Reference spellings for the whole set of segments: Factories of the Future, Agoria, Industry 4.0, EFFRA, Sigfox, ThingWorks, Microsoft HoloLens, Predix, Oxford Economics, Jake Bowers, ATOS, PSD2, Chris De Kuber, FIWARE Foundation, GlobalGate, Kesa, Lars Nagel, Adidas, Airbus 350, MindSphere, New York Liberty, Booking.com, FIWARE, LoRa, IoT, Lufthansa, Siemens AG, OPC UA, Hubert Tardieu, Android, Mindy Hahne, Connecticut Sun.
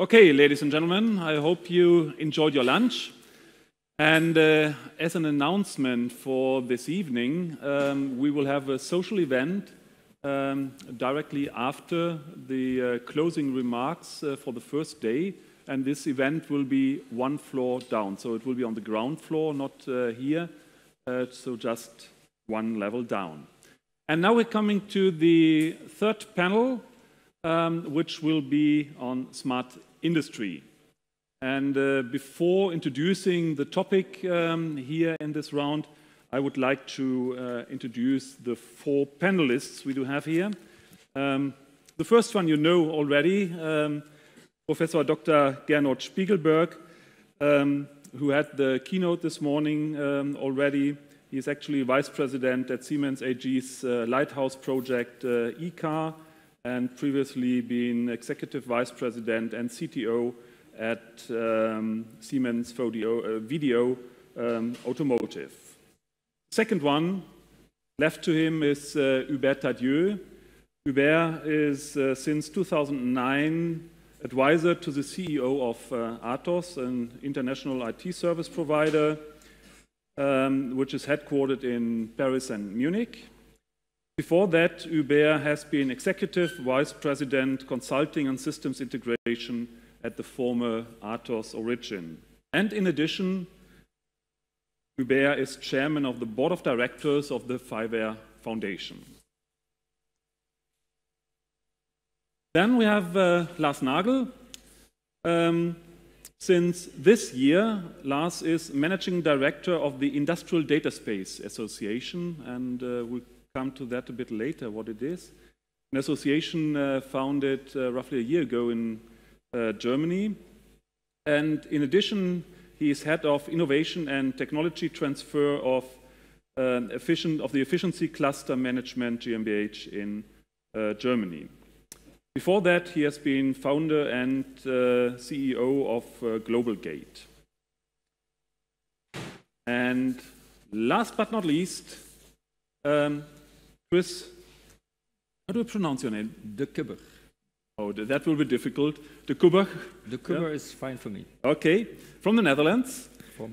Okay, ladies and gentlemen, I hope you enjoyed your lunch. And as an announcement for this evening, we will have a social event directly after the closing remarks for the first day. And this event will be one floor down. So it will be on the ground floor, not here. So just one level down. And now we're coming to the third panel, which will be on smart industry. And before introducing the topic here in this round, I would like to introduce the four panelists we do have here. The first one you know already, Professor Dr. Gernot Spiegelberg, who had the keynote this morning already. He is actually Vice President at Siemens AG's Lighthouse project eCar, and previously been Executive Vice President and CTO at Siemens VDO Automotive. Second one, left to him, is Hubert Tardieu. Hubert is, since 2009, advisor to the CEO of ATOS, an international IT service provider, which is headquartered in Paris and Munich. Before that, Hubert has been Executive Vice President, Consulting and Systems Integration at the former ATOS origin. And in addition, Hubert is chairman of the board of directors of the FIWARE Foundation. Then we have Lars Nagel. Since this year, Lars is managing director of the Industrial Data Space Association, and we'll come to that a bit later, what it is. An association founded roughly a year ago in Germany. And in addition, he is head of innovation and technology transfer of the Efficiency Cluster Management GmbH in Germany. Before that, he has been founder and CEO of GlobalGate. And last but not least, Chris, how do you pronounce your name? De Kuber. Oh, that will be difficult. De Kuber. De Kuber, yeah, is fine for me. Okay, from the Netherlands. From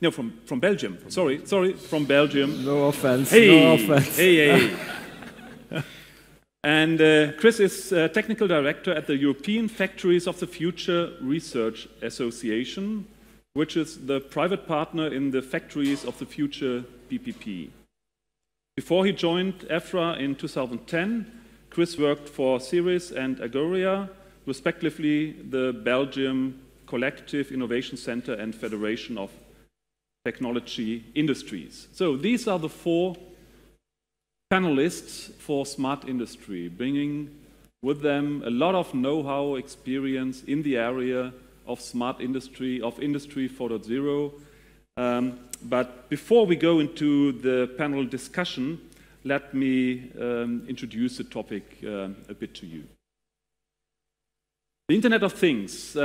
Belgium. From Belgium. No offense. Hey. No offense. Hey, hey. And Chris is technical director at the European Factories of the Future Research Association, which is the private partner in the Factories of the Future PPP. Before he joined EFFRA in 2010. Chris worked for Ceres and Agoria, respectively the Belgium Collective Innovation Center and Federation of Technology Industries. So these are the four panelists for smart industry, bringing with them a lot of know-how, experience in the area of smart industry, of Industry 4.0. But before we go into the panel discussion, let me introduce the topic a bit to you. The Internet of Things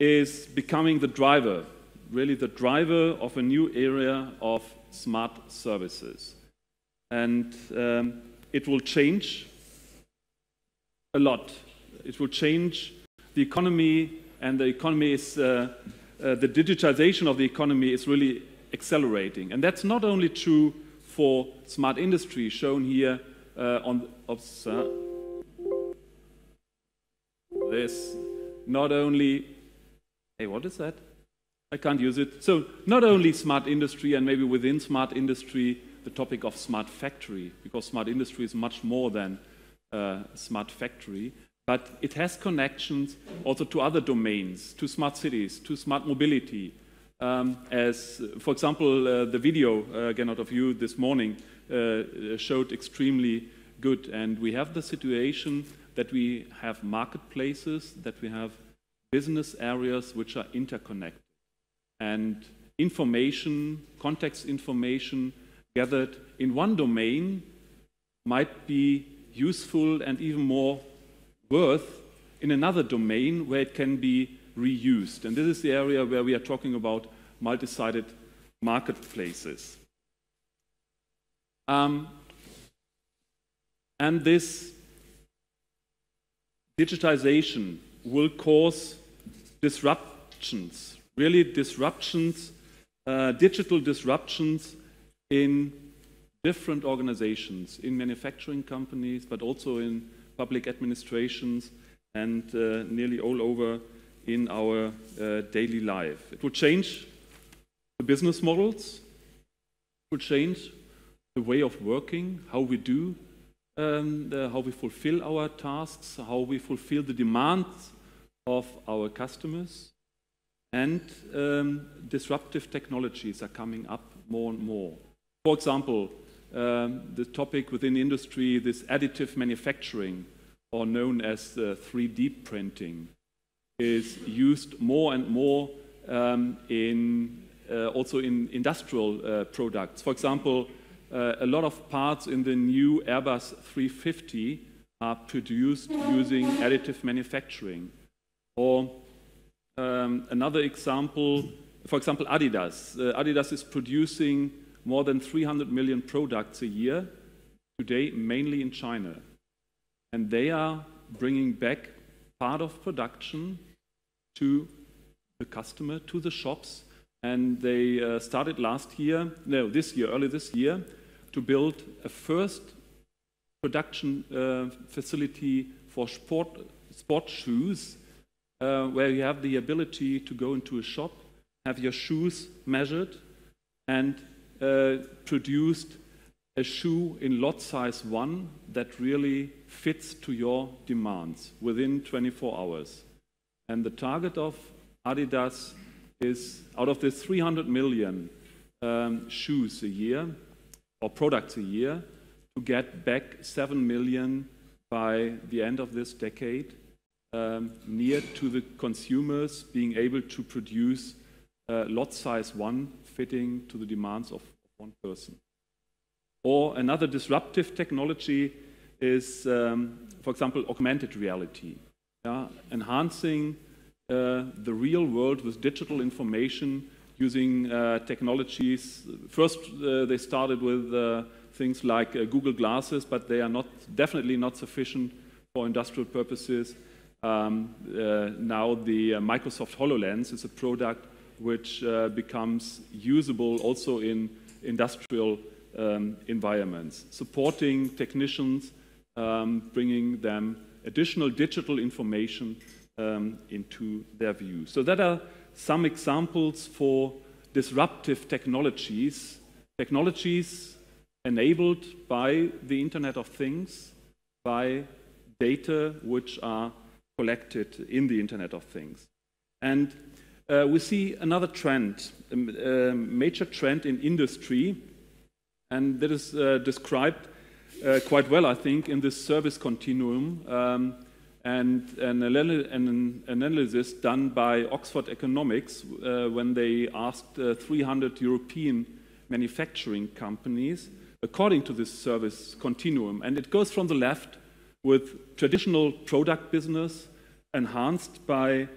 is becoming the driver, really the driver of a new area of smart services. And it will change a lot. It will change the economy, and the economy is, the digitization of the economy is really accelerating. And that's not only true for smart industry, shown here not only smart industry, and maybe within smart industry, the topic of smart factory, because smart industry is much more than smart factory, but it has connections also to other domains, to smart cities, to smart mobility. As, for example, the video, again, out of you this morning, showed extremely good. And we have the situation that we have marketplaces, that we have business areas which are interconnected. And information, context information gathered in one domain might be useful and even more worth in another domain where it can be reused. And this is the area where we are talking about multi-sided marketplaces. And this digitization will cause disruptions, really disruptions, digital disruptions in different organizations, in manufacturing companies, but also in public administrations and nearly all over in our daily life. It will change the business models, it will change the way of working, how we do, how we fulfill our tasks, how we fulfill the demands of our customers, and disruptive technologies are coming up more and more. For example, the topic within industry, this additive manufacturing, or known as 3D printing, is used more and more also in industrial products. For example, a lot of parts in the new Airbus 350 are produced using additive manufacturing. Or another example, for example, Adidas. Adidas is producing more than 300 million products a year, today mainly in China. And they are bringing back part of production to the customer, to the shops. And they started early this year, to build a first production facility for sport shoes, where you have the ability to go into a shop, have your shoes measured, and produced a shoe in lot size 1 that really fits to your demands within 24 hours. And the target of Adidas is, out of the 300 million shoes a year, or products a year, to get back 7 million by the end of this decade, near to the consumers, being able to produce lot size 1 fitting to the demands of one person. Or another disruptive technology is, for example, augmented reality, enhancing the real world with digital information using technologies. First, they started with things like Google Glasses, but they are definitely not sufficient for industrial purposes. Now the Microsoft HoloLens is a product which becomes usable also in industrial environments, supporting technicians, bringing them additional digital information into their view. So that are some examples for disruptive technologies, technologies enabled by the Internet of Things, by data which are collected in the Internet of Things. And we see another trend, a major trend in industry, and that is described quite well, I think, in this service continuum, and an analysis done by Oxford Economics when they asked 300 European manufacturing companies according to this service continuum. And it goes from the left with traditional product business enhanced by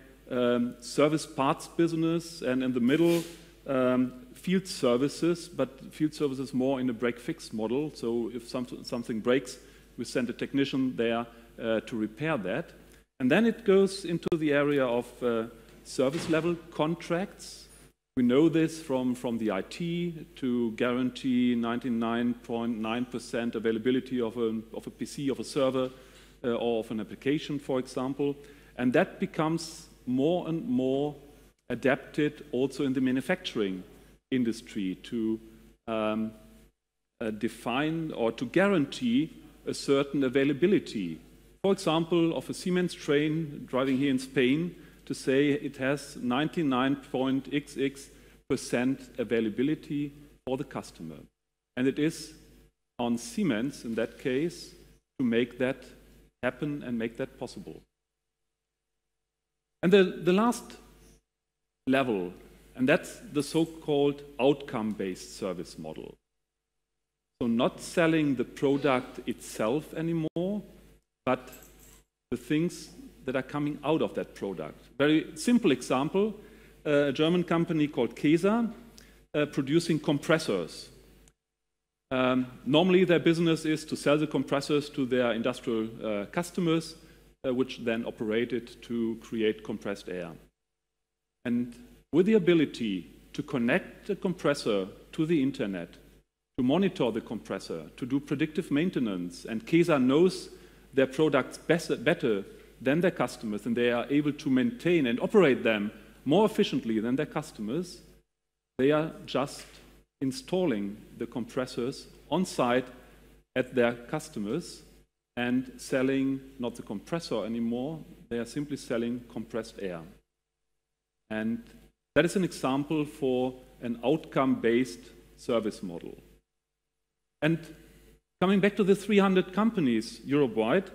service parts business, and in the middle field services, but field services more in a break-fix model. So if something breaks, we send a technician there to repair that. And then it goes into the area of service-level contracts. We know this from the IT, to guarantee 99.9% availability of a PC, of a server, or of an application, for example. And that becomes more and more adapted also in the manufacturing industry to define or to guarantee a certain availability. For example, of a Siemens train driving here in Spain, to say it has 99.xx% availability for the customer. And it is on Siemens, in that case, to make that happen and make that possible. And the last level, and that's the so-called outcome-based service model. So not selling the product itself anymore, but the things that are coming out of that product. Very simple example, a German company called Kesa, producing compressors. Normally their business is to sell the compressors to their industrial customers. which then operated to create compressed air. And with the ability to connect the compressor to the internet, to monitor the compressor, to do predictive maintenance, and Kesa knows their products better than their customers, and they are able to maintain and operate them more efficiently than their customers, they are just installing the compressors on site at their customers and selling not the compressor anymore, they are simply selling compressed air. And that is an example for an outcome-based service model. And coming back to the 300 companies Europe-wide,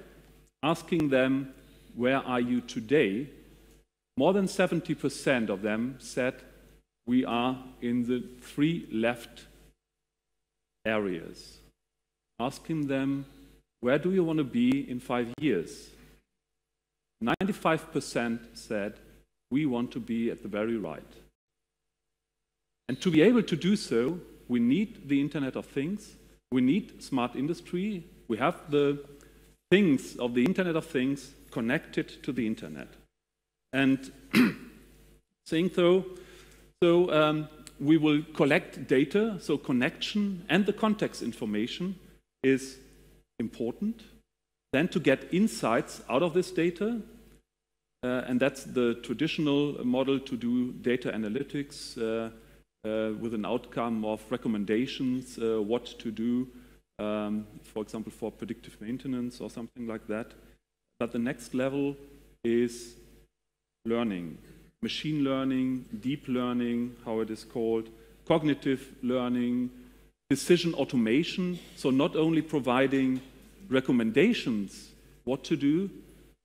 asking them, where are you today? More than 70% of them said, we are in the three left areas. Asking them, where do you want to be in 5 years? 95% said, we want to be at the very right. And to be able to do so, we need the Internet of Things, we need smart industry, we have the things of the Internet of Things connected to the Internet. And saying so we will collect data, so connection and the context information is important. Then to get insights out of this data, and that's the traditional model to do data analytics with an outcome of recommendations, what to do, for example, for predictive maintenance or something like that. But the next level is learning, machine learning, deep learning, how it is called, cognitive learning, decision automation, so not only providing recommendations what to do,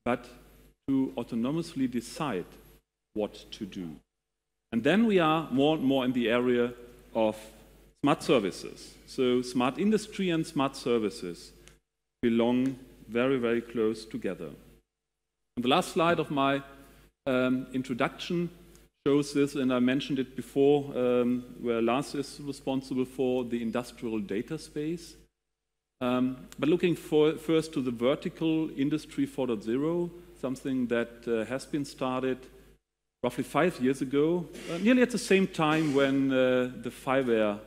but to autonomously decide what to do. And then we are more and more in the area of smart services. So smart industry and smart services belong very, very close together. And the last slide of my introduction shows this, and I mentioned it before, where Lars is responsible for the industrial data space. But looking first to the vertical Industry 4.0, something that has been started roughly 5 years ago, nearly at the same time when the FIWARE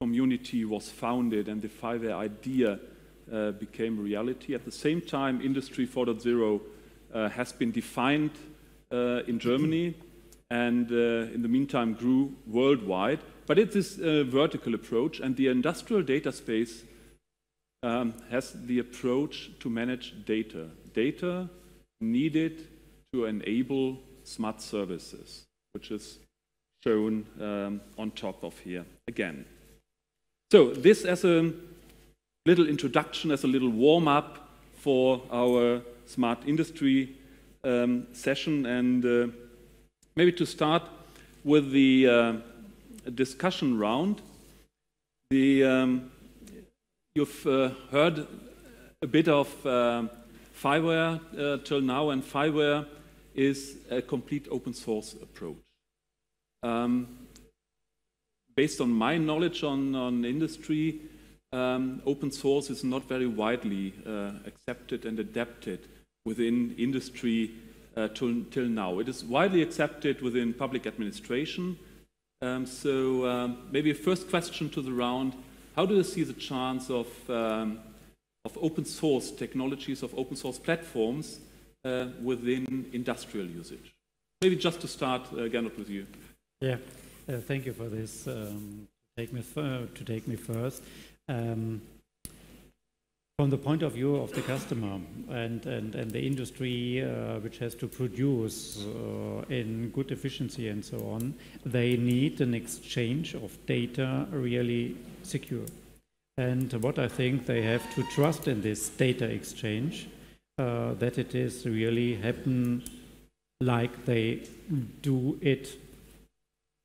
community was founded and the FIWARE idea became reality. At the same time, Industry 4.0 has been defined in Germany and in the meantime grew worldwide. But it is a vertical approach, and the industrial data space has the approach to manage data. Data needed to enable smart services, which is shown on top of here again. So this as a little introduction, as a little warm-up for our smart industry session, and maybe to start with the discussion round. The you've heard a bit of FIWARE till now, and FIWARE is a complete open source approach. Based on my knowledge on industry, open source is not very widely accepted and adapted within industry till now. It is widely accepted within public administration. Maybe a first question to the round, how do you see the chance of open source technologies, of open source platforms within industrial usage? Maybe just to start, Gernot, with you. Yeah, thank you for this, to take me first. From the point of view of the customer and the industry which has to produce in good efficiency and so on, they need an exchange of data really secure. And what I think they have to trust in this data exchange, that it is really happen like they do it,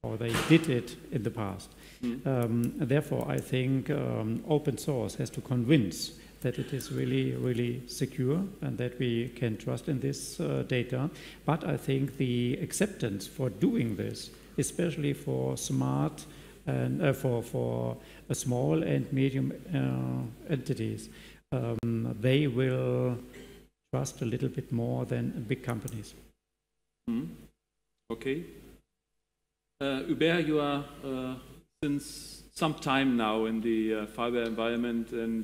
or they did it in the past. Mm. Therefore, I think open source has to convince that it is really, really secure and that we can trust in this data. But I think the acceptance for doing this, especially for smart and for small and medium entities they will trust a little bit more than big companies. Mm-hmm. Okay. Hubert, you are since some time now in the FIWARE environment and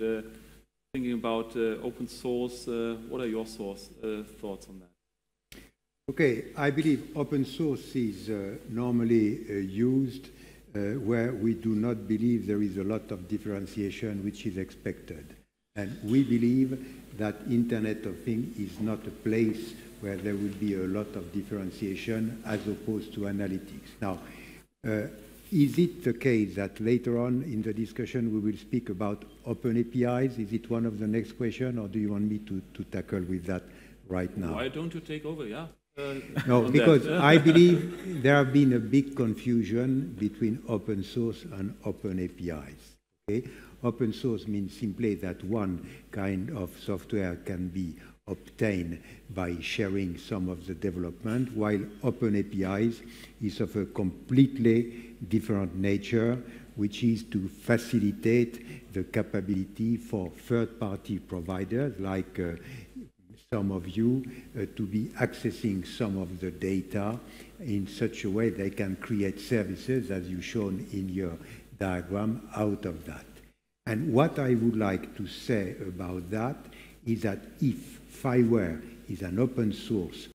thinking about open source. What are your thoughts on that? Okay, I believe open source is normally used where we do not believe there is a lot of differentiation which is expected. And we believe that Internet of Things is not a place where there will be a lot of differentiation as opposed to analytics. Now, is it the case that later on in the discussion we will speak about open APIs? Is it one of the next questions, or do you want me to tackle with that right now? Why don't you take over, yeah? No, because I believe there have been a big confusion between open source and open APIs. Okay? Open source means simply that one kind of software can be obtained by sharing some of the development, while open APIs is of a completely different nature, which is to facilitate the capability for third-party providers, like some of you, to be accessing some of the data in such a way they can create services, as you shown in your diagram, out of that. And what I would like to say about that is that if FIWARE is an open source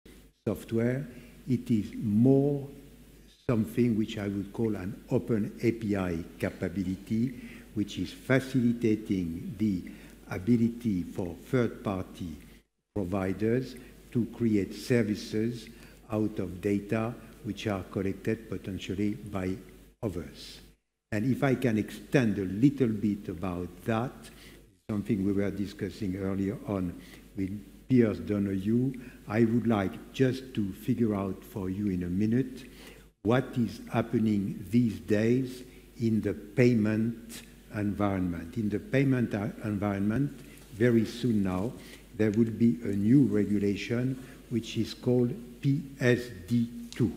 software, it is more something which I would call an open API capability, which is facilitating the ability for third-party providers to create services out of data which are collected potentially by others. And if I can extend a little bit about that, something we were discussing earlier on with Piers Donahue, I would like just to figure out for you in a minute what is happening these days in the payment environment. In the payment environment, very soon now, there will be a new regulation which is called PSD2.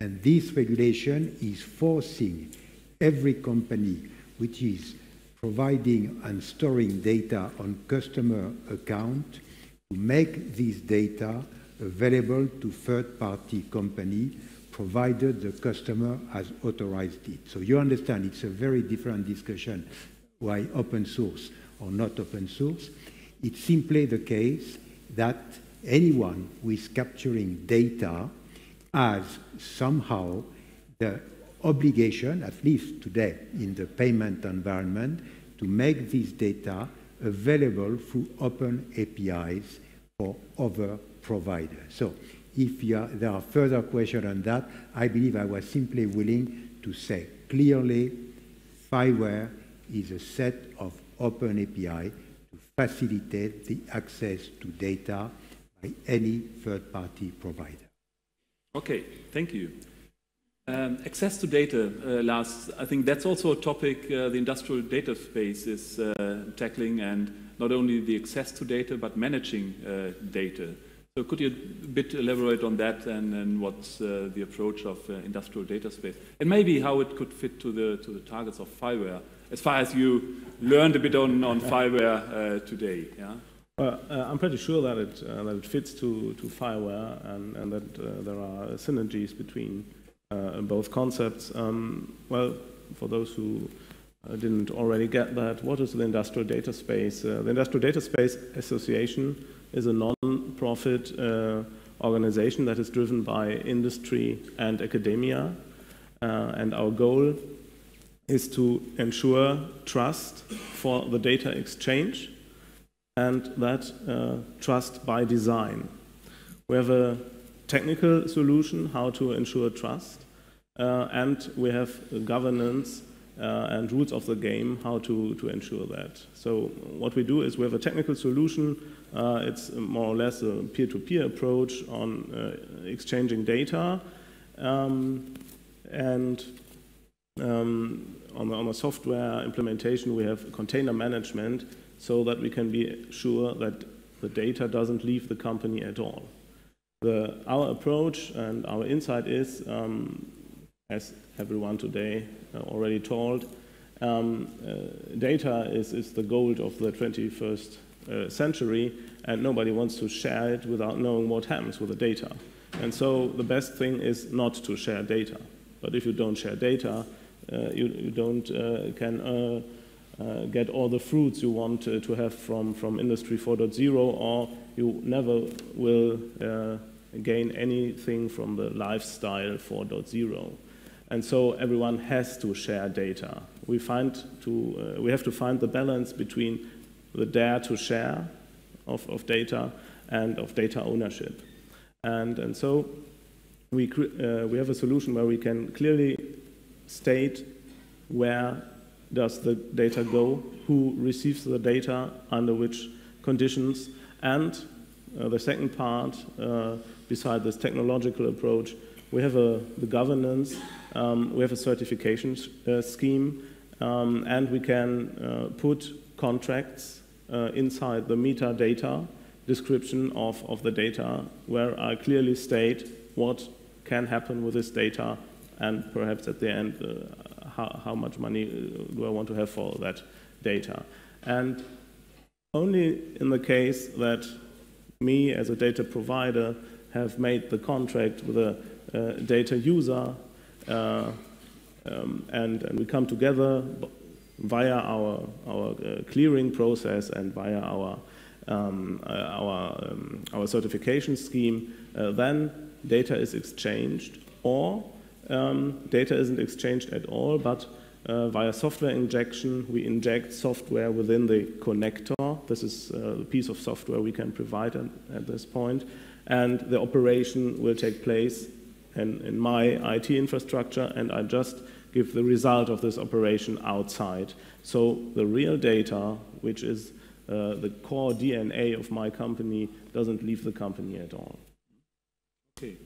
And this regulation is forcing every company which is providing and storing data on customer account to make this data available to third-party company, provided the customer has authorized it. So you understand it's a very different discussion why open source or not open source. It's simply the case that anyone who is capturing data has somehow the obligation, at least today in the payment environment, to make this data available through open APIs for other providers. So if there are further questions on that, I believe I was simply willing to say clearly FIWARE is a set of open API to facilitate the access to data by any third-party provider. Okay, thank you. Access to data, Lars, I think that's also a topic the industrial data space is tackling, and not only the access to data, but managing data. So could you a bit elaborate on that and what's the approach of industrial data space, and maybe how it could fit to the targets of FIWARE, as far as you learned a bit on FIWARE today? Yeah? Well, I'm pretty sure that it fits to FIWARE and that there are synergies between both concepts. Well, for those who didn't already get that, what is the industrial data space? The Industrial Data Space Association is a non-profit organization that is driven by industry and academia. And our goal is to ensure trust for the data exchange, and that trust by design. We have a technical solution, how to ensure trust, and we have governance and rules of the game, how to ensure that. So what we do is we have a technical solution. It's more or less a peer-to-peer approach on exchanging data, on the software implementation we have container management, so that we can be sure that the data doesn't leave the company at all. Our approach and our insight is, as everyone today already told, Data is the gold of the 21st century, and nobody wants to share it without knowing what happens with the data. And so the best thing is not to share data. But if you don't share data, you don't get all the fruits you want to have from Industry 4.0, or you never will gain anything from the lifestyle 4.0. And so everyone has to share data. We have to find the balance between the dare to share of data and of data ownership. And so we have a solution where we can clearly state where does the data go, who receives the data, under which conditions, and the second part, beside this technological approach, we have the governance, we have a certification scheme, and we can put contracts inside the metadata description of the data, where I clearly state what can happen with this data, and perhaps at the end, how much money do I want to have for that data. And only in the case that me as a data provider have made the contract with a data user and we come together via our clearing process and via our certification scheme, then data is exchanged, or data isn't exchanged at all, but via software injection, we inject software within the connector. This is a piece of software we can provide at this point, and the operation will take place in my IT infrastructure, and I just give the result of this operation outside. So the real data, which is the core DNA of my company, doesn't leave the company at all. Okay.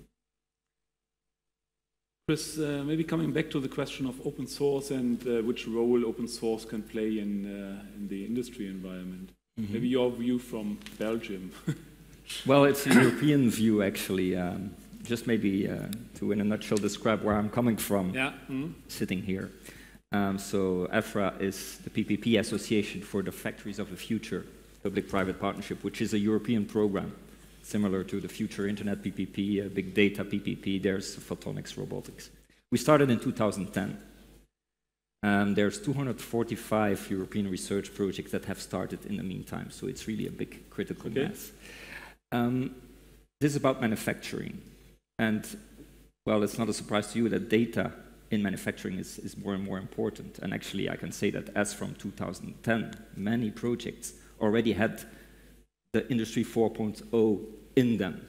Chris, maybe coming back to the question of open source and which role open source can play in the industry environment. Mm-hmm. Maybe your view from Belgium. Well, it's a European view, actually. Just maybe to, in a nutshell, describe where I'm coming from, yeah. Mm-hmm. Sitting here. So EFFRA is the PPP Association for the Factories of the Future, Public-Private Partnership, which is a European program, similar to the Future Internet PPP, Big Data PPP, there's Photonics, Robotics. We started in 2010. There's 245 European research projects that have started in the meantime, so it's really a big critical mass. This is about manufacturing. And, well, it's not a surprise to you that data in manufacturing is more and more important. And actually, I can say that as from 2010, many projects already had the Industry 4.0 in them.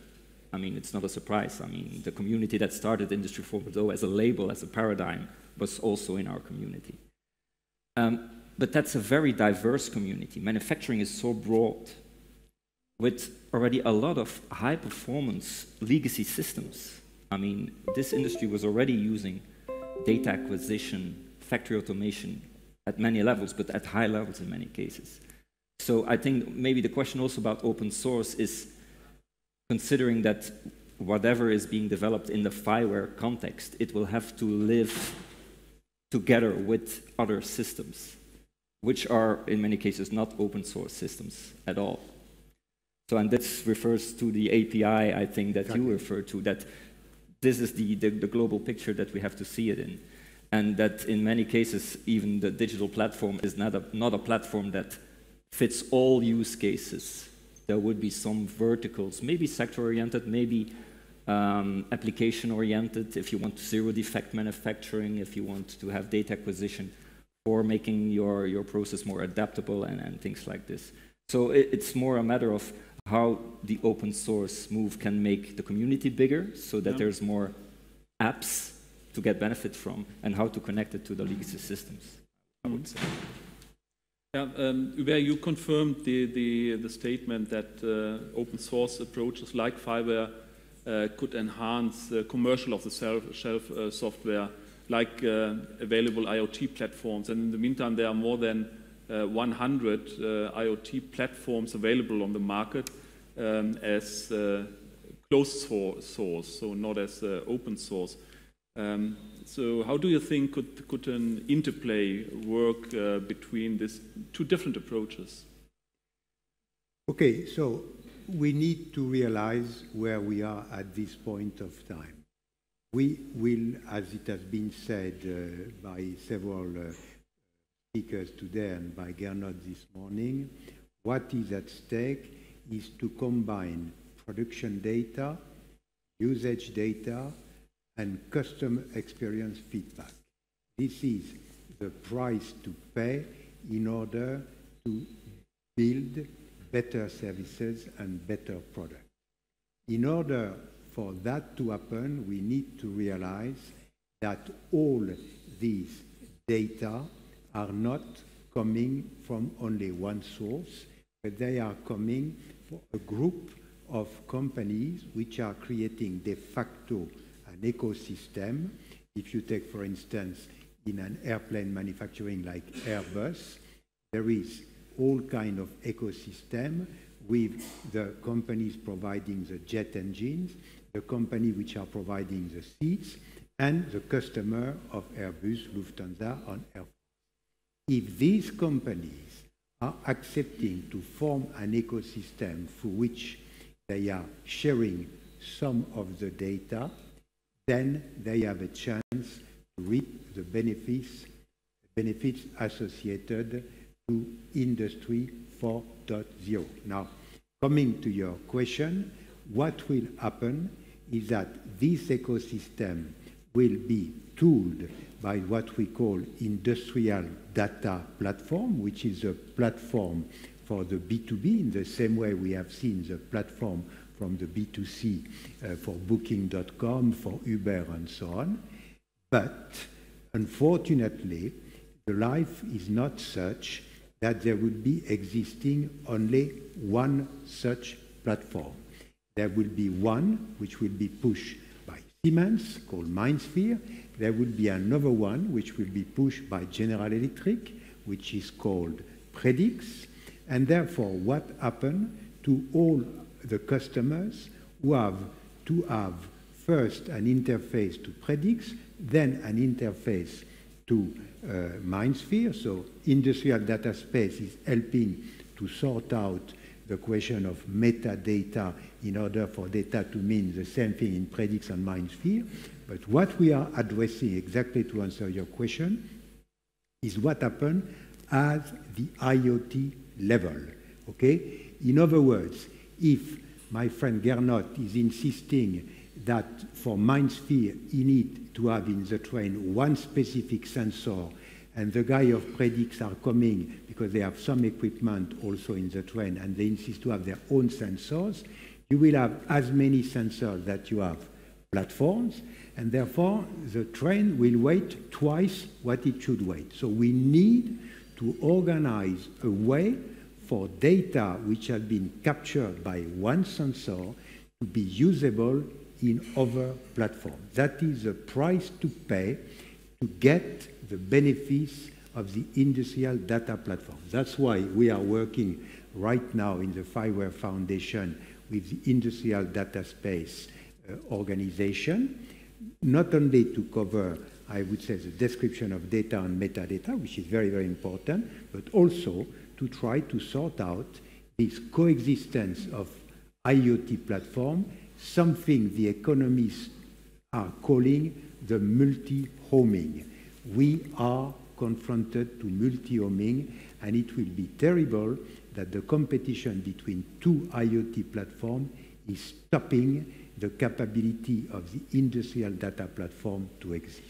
I mean, it's not a surprise. I mean, the community that started Industry 4.0 as a label, as a paradigm, was also in our community. But that's a very diverse community. Manufacturing is so broad, with already a lot of high-performance legacy systems. I mean, this industry was already using data acquisition, factory automation at many levels, but at high levels in many cases. So I think maybe the question also about open source is considering that whatever is being developed in the FIWARE context, it will have to live together with other systems, which are in many cases not open source systems at all. So, and this refers to the API, I think, that exactly. You referred to, that this is the global picture that we have to see it in. And that in many cases, even the digital platform is not a platform that fits all use cases. There would be some verticals, maybe sector-oriented, maybe application-oriented, if you want zero-defect manufacturing, if you want to have data acquisition, or making your process more adaptable and things like this. So it's more a matter of how the open source move can make the community bigger so that there's more apps to get benefit from, and how to connect it to the legacy systems, I would say. Yeah, Hubert, you confirmed the statement that open source approaches like FIWARE could enhance the commercial of the shelf software, like available IoT platforms. And in the meantime, there are more than 100 IoT platforms available on the market as closed source, so not as open source. So how do you think could an interplay work between these two different approaches? Okay, so we need to realize where we are at this point of time. We will, as it has been said by several speakers today and by Gernot this morning, what is at stake is to combine production data, usage data, and customer experience feedback. This is the price to pay in order to build better services and better products. In order for that to happen, we need to realize that all these data are not coming from only one source, but they are coming from a group of companies which are creating de facto an ecosystem. If you take, for instance, in an airplane manufacturing like Airbus, there is all kind of ecosystem with the companies providing the jet engines, the company which are providing the seats, and the customer of Airbus, Lufthansa, on airplanes. If these companies are accepting to form an ecosystem through which they are sharing some of the data, then they have a chance to reap the benefits associated to Industry 4.0. Now, coming to your question, what will happen is that this ecosystem will be tooled by what we call Industrial Data Platform, which is a platform for the B2B, in the same way we have seen the platform from the B2C for Booking.com, for Uber, and so on. But unfortunately, the life is not such that there will be existing only one such platform. There will be one which will be pushed by Siemens, called MindSphere. There will be another one which will be pushed by General Electric, which is called Predix. And therefore, what happened to all the customers who have to have first an interface to Predix, then an interface to MindSphere? So Industrial Data Space is helping to sort out the question of metadata in order for data to mean the same thing in Predix and MindSphere. But what we are addressing, exactly to answer your question, is what happened at the IoT level, okay? In other words, if my friend Gernot is insisting that for MindSphere he need to have in the train one specific sensor, and the guy of Predix are coming because they have some equipment also in the train and they insist to have their own sensors, you will have as many sensors that you have platforms, and therefore the train will wait twice what it should wait. So we need to organize a way for data which have been captured by one sensor to be usable in other platforms. That is the price to pay to get the benefits of the Industrial Data Platform. That's why we are working right now in the FIWARE Foundation with the Industrial Data Space organization, not only to cover, I would say, the description of data and metadata, which is very, very important, but also to try to sort out this coexistence of IoT platform, something the economists are calling the multi-homing. We are confronted to multi-homing, and it will be terrible that the competition between two IoT platforms is stopping the capability of the Industrial Data Platform to exist.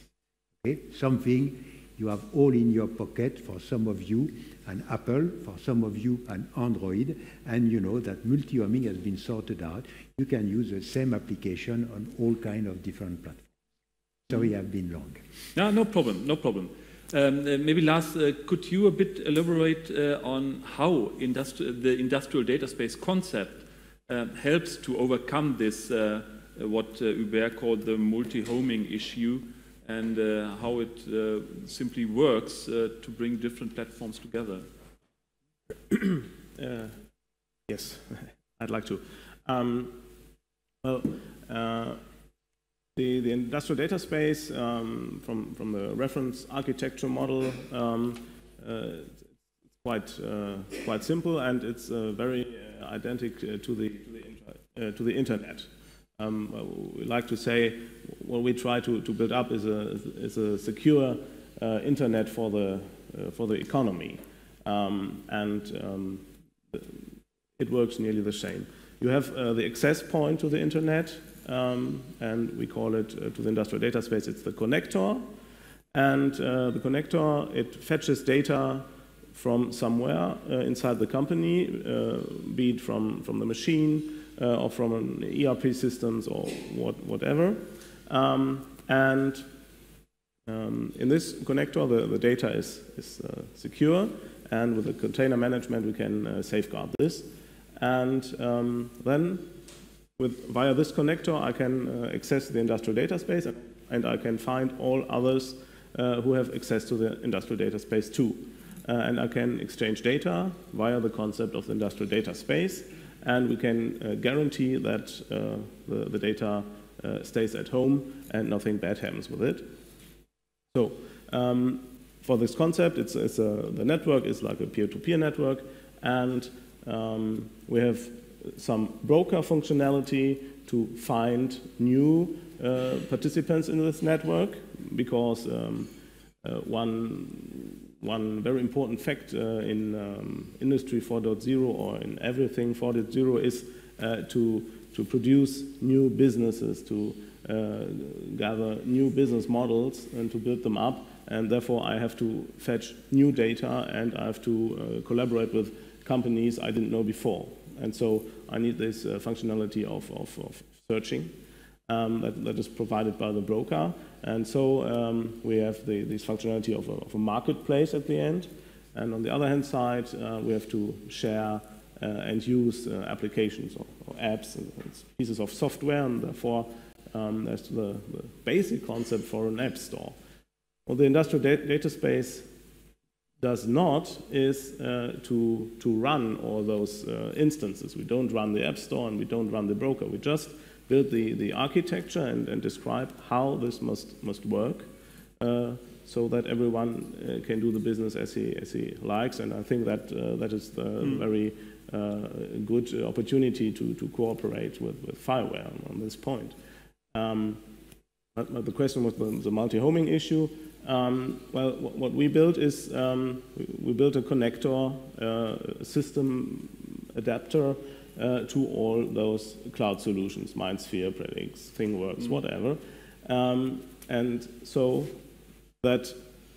Okay? Something you have all in your pocket, for some of you an Apple, for some of you an Android, and you know that multi-homing has been sorted out. You can use the same application on all kinds of different platforms. Sorry, I've been long. No, no problem, no problem. Maybe Lars, could you a bit elaborate on how the industrial data space concept helps to overcome this, what Hubert called the multi-homing issue, and how it simply works to bring different platforms together? Yes, I'd like to. Well, The industrial data space from the reference architecture model, it's quite simple, and it's very identical to the internet. We like to say what we try to build up is a secure internet for the economy, and it works nearly the same. You have the access point to the internet. And we call it, to the industrial data space, it's the connector. And the connector, it fetches data from somewhere inside the company, be it from the machine or from an ERP systems or whatever. In this connector, the data is secure, and with the container management, we can safeguard this. And then via this connector, I can access the industrial data space, and I can find all others who have access to the industrial data space too. And I can exchange data via the concept of the industrial data space, and we can guarantee that the data stays at home and nothing bad happens with it. So for this concept, the network is like a peer-to-peer network, and we have some broker functionality to find new participants in this network, because one very important fact in Industry 4.0 or in everything 4.0 is to produce new businesses, to gather new business models and to build them up, and therefore I have to fetch new data, and I have to collaborate with companies I didn't know before. And so I need this functionality of searching that is provided by the broker. And so we have this functionality of a marketplace at the end. And on the other hand side, we have to share and use applications or apps and pieces of software. And therefore, that's the basic concept for an app store. Well, the industrial data space does not is to run all those instances. We don't run the App Store and we don't run the broker. We just build the architecture and describe how this must work so that everyone can do the business as he likes. And I think that is the very good opportunity to cooperate with FIWARE on this point. But the question was the multi-homing issue. Well, what we built is we built a connector, a system adapter to all those cloud solutions, MindSphere, Predix, ThingWorks, whatever. And so that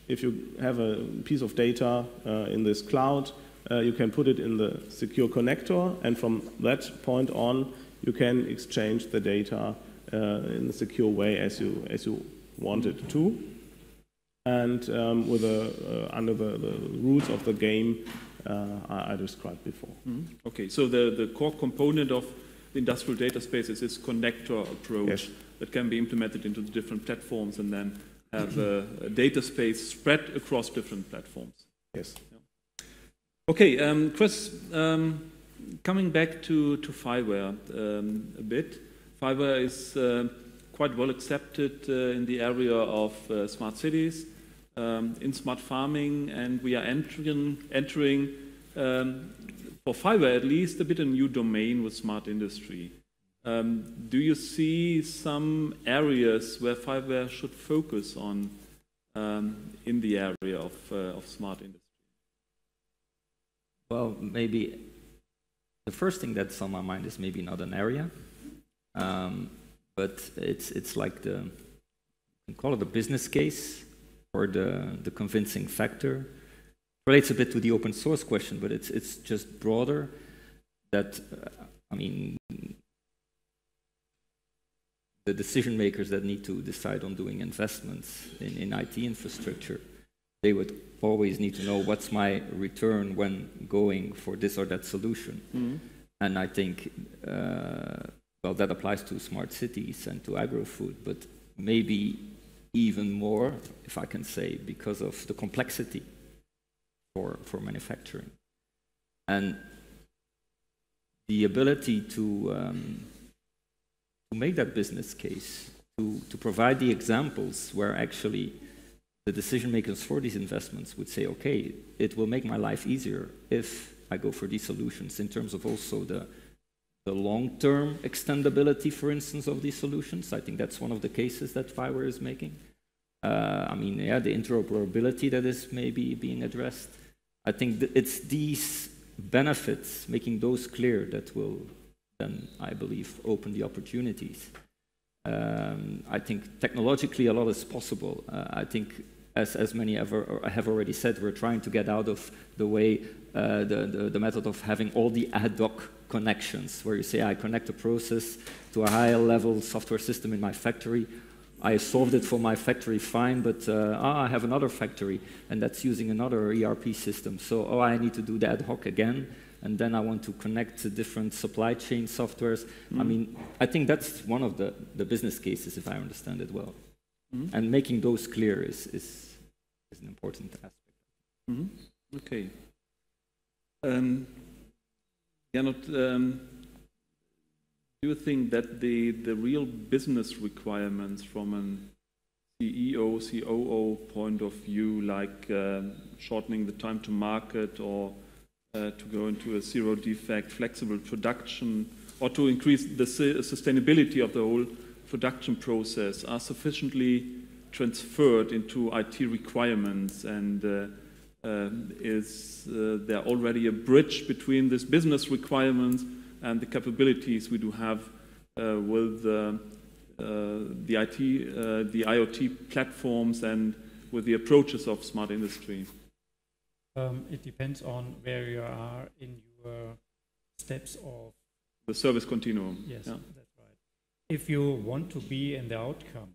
if you have a piece of data in this cloud, you can put it in the secure connector, and from that point on, you can exchange the data in a secure way as you want it to. And with under the rules of the game I described before. Mm-hmm. Okay, so the core component of the industrial data space is this connector approach that can be implemented into the different platforms and then have a data space spread across different platforms. Yes. Yeah. Okay, Chris, coming back to FIWARE a bit. FIWARE is quite well accepted in the area of smart cities, in smart farming, and we are entering for FIWARE at least a bit a new domain with smart industry. Do you see some areas where FIWARE should focus on in the area of smart industry? Well, maybe the first thing that's on my mind is maybe not an area, but it's like you call it the business case or the convincing factor. It relates a bit to the open source question, but it's just broader. That I mean, the decision makers that need to decide on doing investments in IT infrastructure, they would always need to know what's my return when going for this or that solution. Mm-hmm. And I think. Well, that applies to smart cities and to agro-food, but maybe even more, if I can say, because of the complexity for manufacturing. And the ability to make that business case, to provide the examples where actually the decision makers for these investments would say, okay, it will make my life easier if I go for these solutions, in terms of also the long-term extendability, for instance, of these solutions. I think that's one of the cases that FIWARE is making. I mean, yeah, the interoperability that is maybe being addressed. I think it's these benefits, making those clear, that will then, I believe, open the opportunities. I think technologically a lot is possible. I think, as many have already said, we're trying to get out of the way the method of having all the ad hoc connections, where you say, I connect a process to a higher level software system in my factory. I solved it for my factory, fine, but I have another factory, and that's using another ERP system. So, oh, I need to do the ad hoc again, and then I want to connect to different supply chain softwares. Mm-hmm. I mean, I think that's one of the business cases, if I understand it well. Mm-hmm. And making those clear is an important aspect. Mm-hmm. Okay. Gernot, do you think that the real business requirements from an CEO, COO point of view, like shortening the time to market, or to go into a zero defect, flexible production, or to increase the sustainability of the whole production process, are sufficiently transferred into IT requirements? And is there already a bridge between this business requirements and the capabilities we do have with the IoT platforms and with the approaches of smart industry? It depends on where you are in your steps of the service continuum. Yes, yeah, that's right. If you want to be in the outcome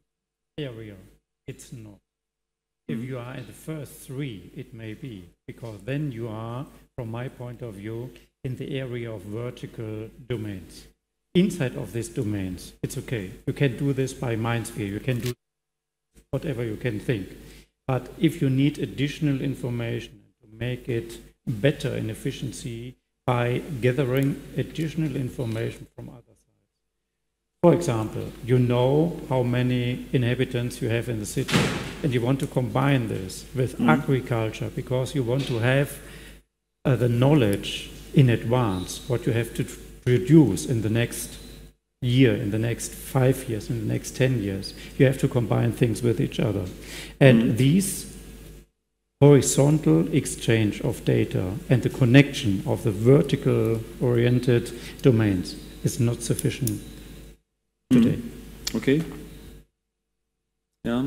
area, it's not. If you are in the first three, it may be, because then you are, from my point of view, in the area of vertical domains. Inside of these domains, it's okay. You can do this by MindSphere, you can do whatever you can think. But if you need additional information to make it better in efficiency by gathering additional information from other sides. For example, you know how many inhabitants you have in the city, and you want to combine this with agriculture, because you want to have the knowledge in advance, what you have to produce in the next year, in the next 5 years, in the next 10 years. You have to combine things with each other. And these horizontal exchange of data and the connection of the vertical-oriented domains is not sufficient today. Okay. Yeah.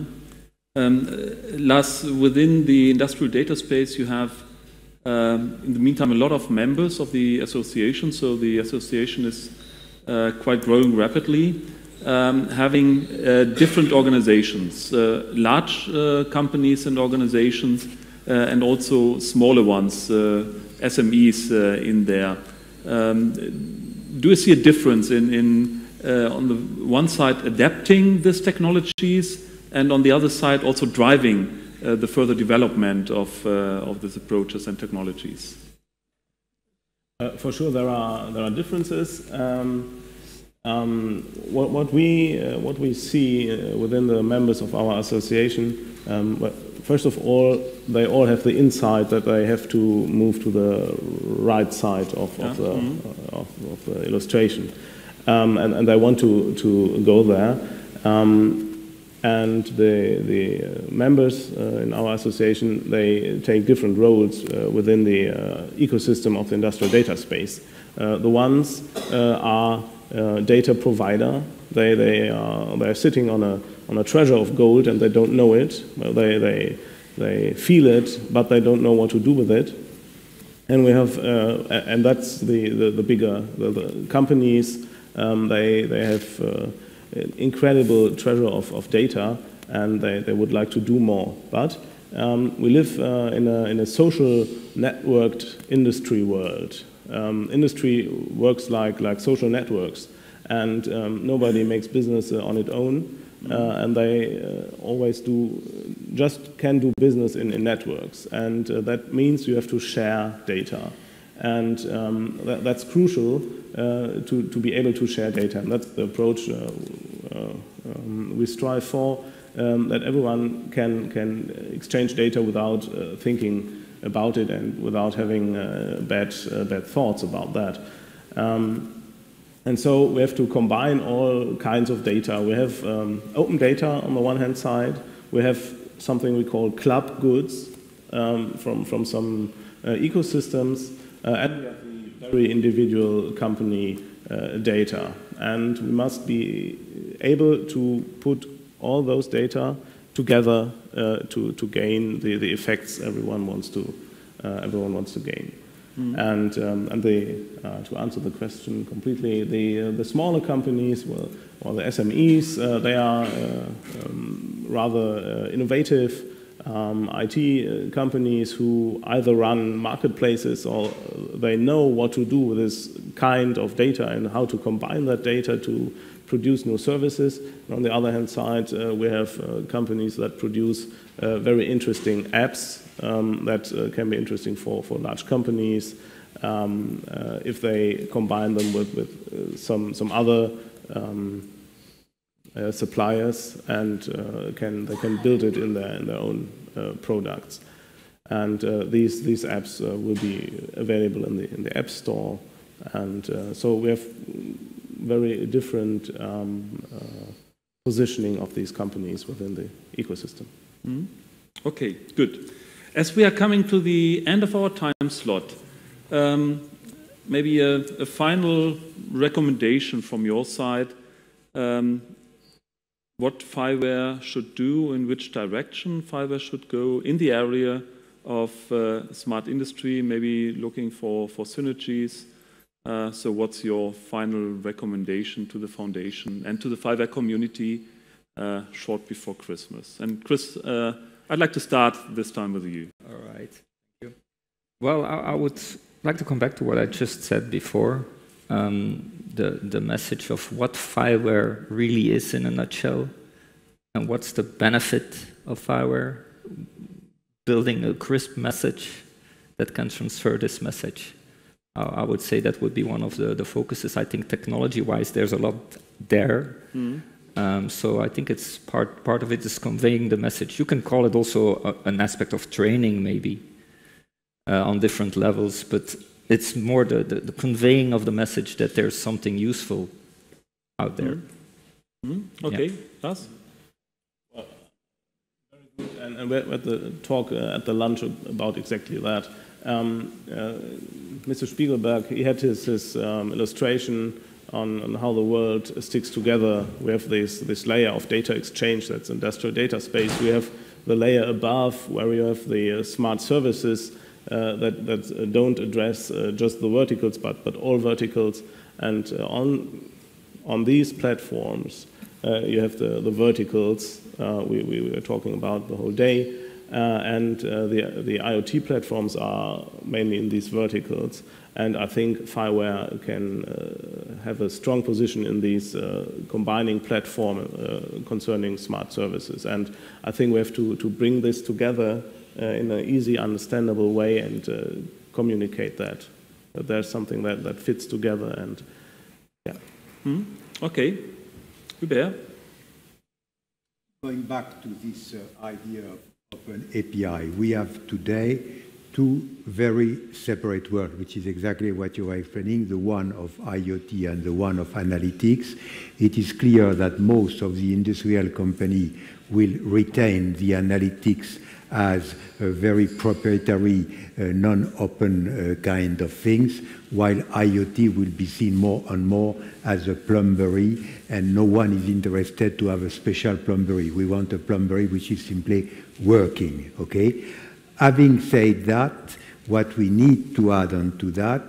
Lars, within the industrial data space, you have in the meantime, a lot of members of the association, so the association is quite growing rapidly, having different organizations, large companies and organizations, and also smaller ones, SMEs in there. Do you see a difference in on the one side adapting these technologies, and on the other side also driving the further development of these approaches and technologies? For sure, there are differences. What we see within the members of our association, first of all, they all have the insight that they have to move to the right side of the illustration, and they want to go there. And the members in our association, they take different roles within the ecosystem of the industrial data space. The ones are data provider. They are sitting on a treasure of gold, and they don't know it. Well, they feel it, but they don't know what to do with it. And we have and that's the bigger the companies. They have incredible treasure of data, and they would like to do more. But we live in a social networked industry world. Industry works like social networks, and nobody makes business on its own, and they always can do business in networks, and that means you have to share data. And that's crucial to be able to share data. And that's the approach we strive for, that everyone can exchange data without thinking about it and without having bad thoughts about that. And so we have to combine all kinds of data. We have open data on the one hand side. We have something we call club goods from some ecosystems, and we have the very individual company data. And we must be able to put all those data together to gain the effects everyone wants to gain. Mm. And to answer the question completely, the smaller companies, well, or the SMEs, they are rather innovative IT companies who either run marketplaces or they know what to do with this kind of data and how to combine that data to produce new services. And on the other hand side, we have companies that produce very interesting apps that can be interesting for large companies if they combine them with some other suppliers, and they can build it in their own products. And these apps will be available in the App Store. And so we have very different positioning of these companies within the ecosystem. Mm-hmm. Okay, good. As we are coming to the end of our time slot, maybe a final recommendation from your side, what FIWARE should do, in which direction FIWARE should go in the area of smart industry, maybe looking for synergies. So what's your final recommendation to the foundation and to the FIWARE community short before Christmas? And Chris, I'd like to start this time with you. All right. Well, I would like to come back to what I just said before, the message of what FIWARE really is in a nutshell, and what's the benefit of FIWARE, building a crisp message that can transfer this message. I would say that would be one of the focuses. I think technology-wise, there's a lot there. Mm. So I think it's part of it is conveying the message. You can call it also an aspect of training, maybe, on different levels, but it's more the conveying of the message that there's something useful out there. Mm-hmm. Mm-hmm. Okay, Lars? Yeah. Well, very good. And we had the talk at the lunch about exactly that. Mr. Spiegelberg, he had his illustration on how the world sticks together. We have this layer of data exchange, that's industrial data space. We have the layer above where we have the smart services that don't address just the verticals, but all verticals. And on these platforms, you have the verticals we were talking about the whole day. And the IoT platforms are mainly in these verticals, and I think FIWARE can have a strong position in these combining platform concerning smart services. And I think we have to bring this together in an easy, understandable way and communicate that there's something that fits together. And yeah. Mm. Okay, Hubert. Going back to this idea of open API. We have today two very separate worlds, which is exactly what you are explaining, the one of IoT and the one of analytics. It is clear that most of the industrial company will retain the analytics as a very proprietary, non-open kind of things, while IoT will be seen more and more as a plumbery, and no one is interested to have a special plumbery. We want a plumbery which is simply working, okay? Having said that, what we need to add on to that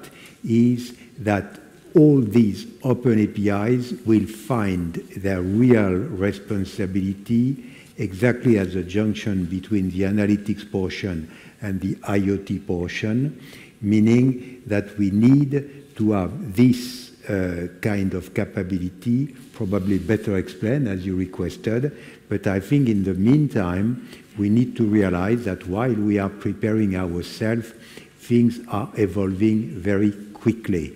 is that all these open APIs will find their real responsibility exactly as a junction between the analytics portion and the IoT portion, meaning that we need to have this kind of capability, probably better explained as you requested, but I think in the meantime, we need to realize that while we are preparing ourselves, things are evolving very quickly.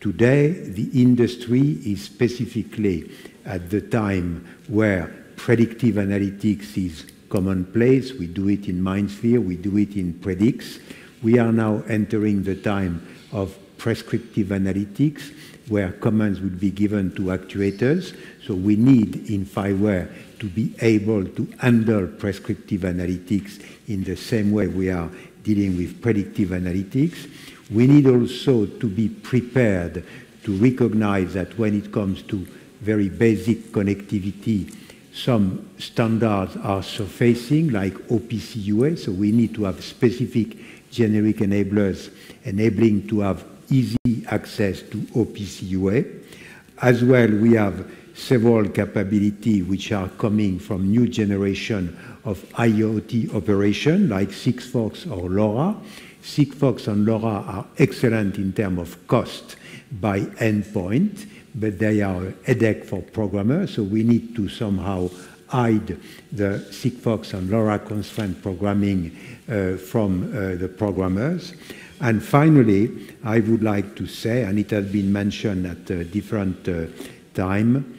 Today, the industry is specifically at the time where predictive analytics is commonplace. We do it in MindSphere, we do it in Predix. We are now entering the time of prescriptive analytics, where commands would be given to actuators. So we need in FIWARE to be able to handle prescriptive analytics in the same way we are dealing with predictive analytics. We need also to be prepared to recognize that when it comes to very basic connectivity, some standards are surfacing, like OPC UA, so we need to have specific generic enablers enabling to have easy access to OPC UA. As well, we have several capabilities which are coming from new generation of IoT operation, like Sigfox or LoRa. Sigfox and LoRa are excellent in terms of cost by endpoint, but they are a headache for programmers, so we need to somehow hide the Sigfox and LoRa constraint programming from the programmers. And finally, I would like to say, and it has been mentioned at a different time,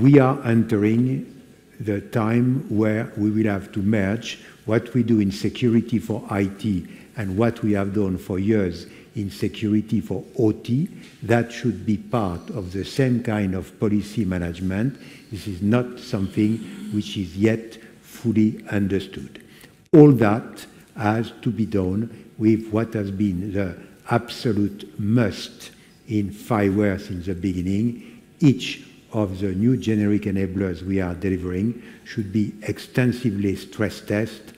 we are entering the time where we will have to merge what we do in security for IT and what we have done for years in security for OT. That should be part of the same kind of policy management. This is not something which is yet fully understood. All that has to be done with what has been the absolute must in FIWARE since the beginning. Each of the new generic enablers we are delivering should be extensively stress tested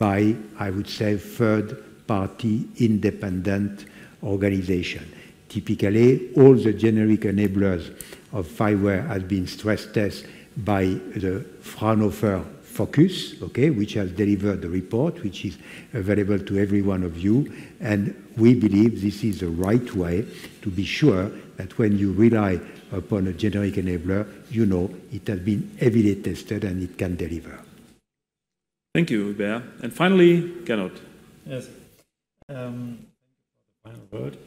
by, I would say, third-party independent organization. Typically, all the generic enablers of FIWARE has been stress tested by the Fraunhofer Focus, okay, which has delivered the report, which is available to every one of you, and we believe this is the right way to be sure that when you rely upon a generic enabler, you know it has been heavily tested and it can deliver. Thank you, Hubert. And finally, Gernot. Yes. Final word.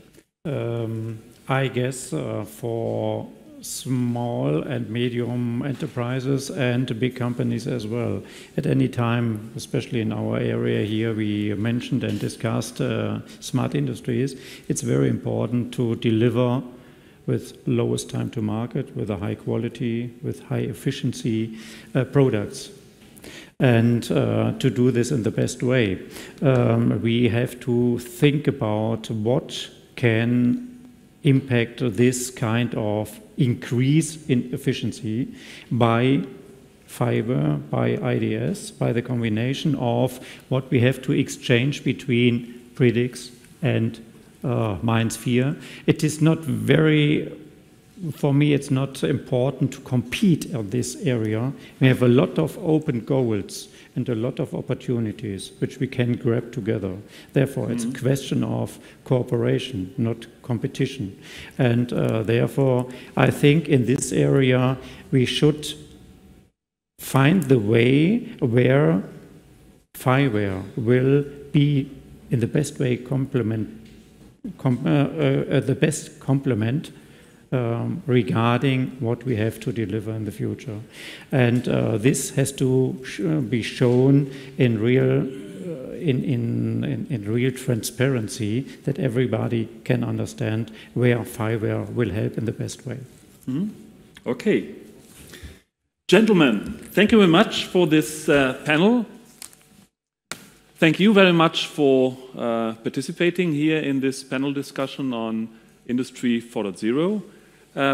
I guess for small and medium enterprises and big companies as well. At any time, especially in our area here, we mentioned and discussed smart industries. It's very important to deliver with lowest time to market, with a high quality, with high efficiency products, and to do this in the best way. We have to think about what can impact this kind of increase in efficiency by fiber, by IDS, by the combination of what we have to exchange between Predix and MindSphere. It is not very, for me, it's not important to compete in this area. We have a lot of open goals and a lot of opportunities which we can grab together. Therefore, it's a question of cooperation, not competition. And therefore, I think in this area, we should find the way where FIWARE will be in the best way complement regarding what we have to deliver in the future. And this has to be shown in real real transparency, that everybody can understand where FIWARE will help in the best way. Okay. Gentlemen, thank you very much for this panel. Thank you very much for participating here in this panel discussion on Industry 4.0.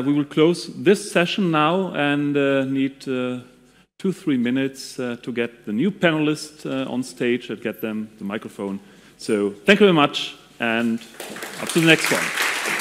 We will close this session now and need 2-3 minutes to get the new panelists on stage and get them the microphone. So thank you very much, and up to the next one.